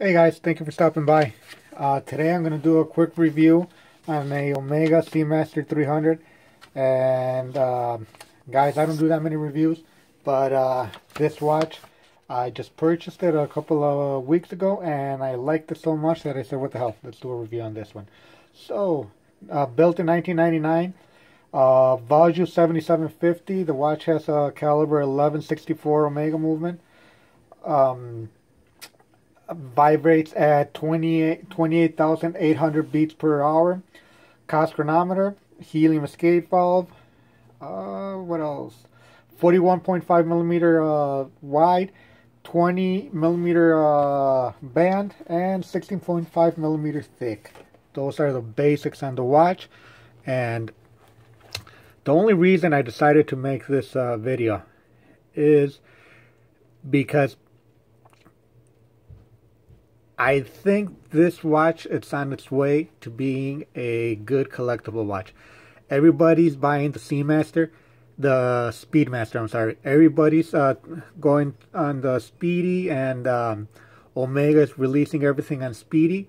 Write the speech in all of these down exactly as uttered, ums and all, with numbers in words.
Hey guys, thank you for stopping by. Uh, today I'm going to do a quick review on a Omega Seamaster three hundred. And uh, guys, I don't do that many reviews, but uh, this watch, I just purchased it a couple of weeks ago, and I liked it so much that I said, what the hell, let's do a review on this one. So, uh, built in nineteen ninety-nine, uh, Valjoux seventy-seven fifty. The watch has a caliber eleven sixty-four Omega movement. Um... Vibrates at twenty-eight thousand eight hundred beats per hour. C O S C chronometer, helium escape valve. Uh, what else? forty-one point five millimeter uh, wide, twenty millimeter uh, band, and sixteen point five millimeter thick. Those are the basics on the watch. And the only reason I decided to make this uh, video is because I think this watch, it's on its way to being a good collectible watch. Everybody's buying the Seamaster, the Speedmaster, I'm sorry. Everybody's uh, going on the Speedy, and um, Omega's releasing everything on Speedy.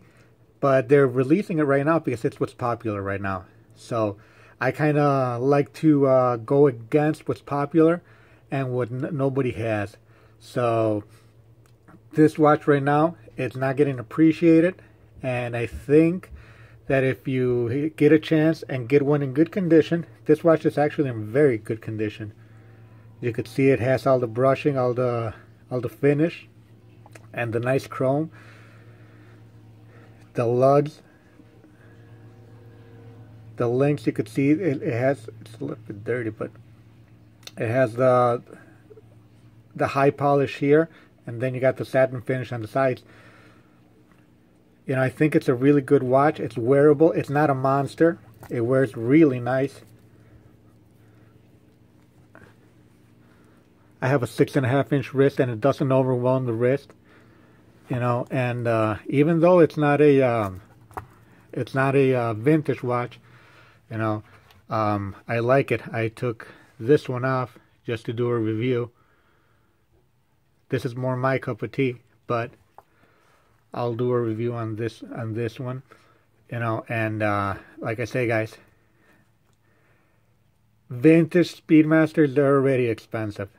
But they're releasing it right now because it's what's popular right now. So I kind of like to uh, go against what's popular and what n nobody has. So this watch right now, it's not getting appreciated, and I think that if you get a chance and get one in good condition, this watch is actually in very good condition. You could see it has all the brushing, all the all the finish, and the nice chrome, the lugs, the links. You could see it, it has, it's a little bit dirty, but it has the the high polish here, and then you got the satin finish on the sides. You know, I think it's a really good watch. It's wearable. It's not a monster. It wears really nice. I have a six and a half inch wrist, and it doesn't overwhelm the wrist. You know, and uh, even though it's not a, um, it's not a uh, vintage watch, you know, um, I like it. I took this one off just to do a review. This is more my cup of tea, but I'll do a review on this on this one, you know. And uh, like I say, guys, vintage Speedmasters, they're already expensive.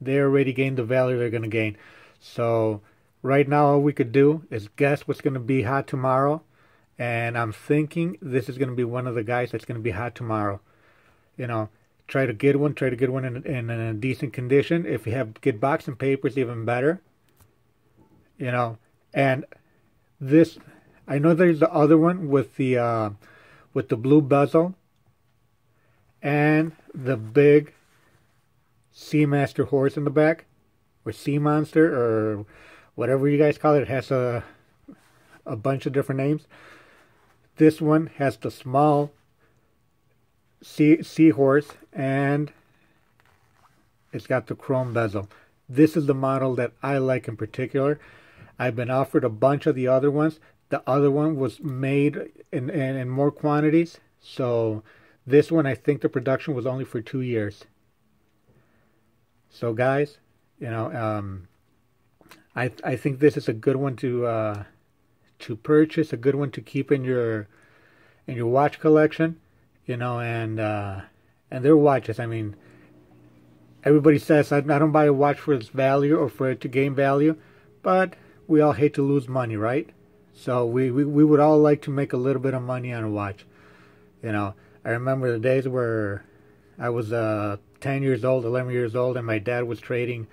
They already gained the value they're gonna gain. So right now, all we could do is guess what's gonna be hot tomorrow. And I'm thinking this is gonna be one of the guys that's gonna be hot tomorrow. You know, try to get one, try to get one in, in, in a decent condition. If you have good boxing papers, even better. You know, and this, I know there's the other one with the, uh, with the blue bezel and the big Seamaster horse in the back, or Sea Monster, or whatever you guys call it. It has a, a bunch of different names. This one has the small Sea seahorse, and it's got the chrome bezel. This is the model that I like in particular. I've been offered a bunch of the other ones. The other one was made in, in, in more quantities, so this one, I think the production was only for two years. So guys, you know, um, I, I think this is a good one to uh, to purchase, a good one to keep in your in your watch collection. You know, and uh, and their watches, I mean, everybody says, I, I don't buy a watch for its value or for it to gain value, but we all hate to lose money, right? So we, we, we would all like to make a little bit of money on a watch. You know, I remember the days where I was uh, ten years old, eleven years old, and my dad was trading,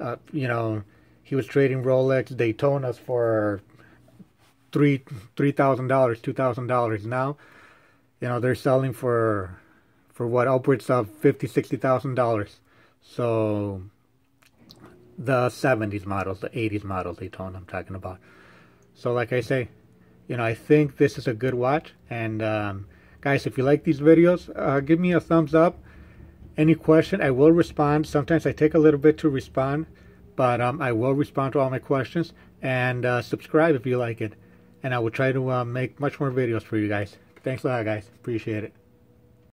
uh, you know, he was trading Rolex Daytonas for three $3,000, two thousand dollars now. You know, they're selling for, for what, upwards of fifty thousand dollars, sixty thousand dollars. So, the seventies models, the eighties models, Daytona, I'm talking about. So, like I say, you know, I think this is a good watch. And, um, guys, if you like these videos, uh, give me a thumbs up. Any question, I will respond. Sometimes I take a little bit to respond, but um, I will respond to all my questions. And uh, subscribe if you like it. And I will try to uh, make much more videos for you guys. Thanks a lot, guys. Appreciate it.